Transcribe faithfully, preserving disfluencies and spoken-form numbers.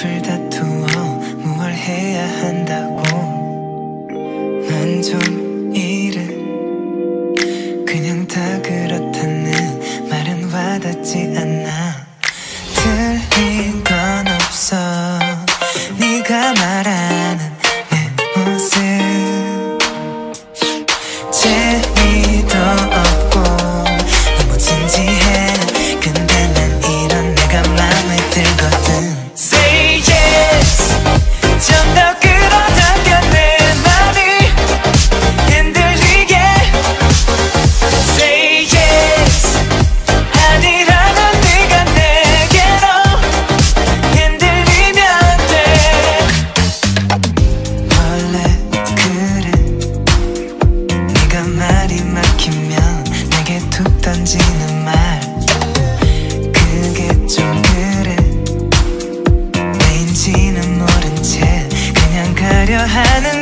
앞을 다투어 무얼 해야 한다고. 난 좀 이른 그냥 다 그렇다는 말은 와닿지 않아. 틀린 건 없어 네가 말하는 내 모습. 재미도 없고 너무 진지해. 근데 난 이런 내가 마음에 들거든. Say yes. 좀 더 끌어당겨 내 맘이 흔들리게. Say yes. 아니라면 네가 내게로 흔들리면 돼. 원래 그래. 네가 말이 막히면 내게 툭 던지는 말. 그게 좀 그래. 지는 모른 채 그냥 가려 하는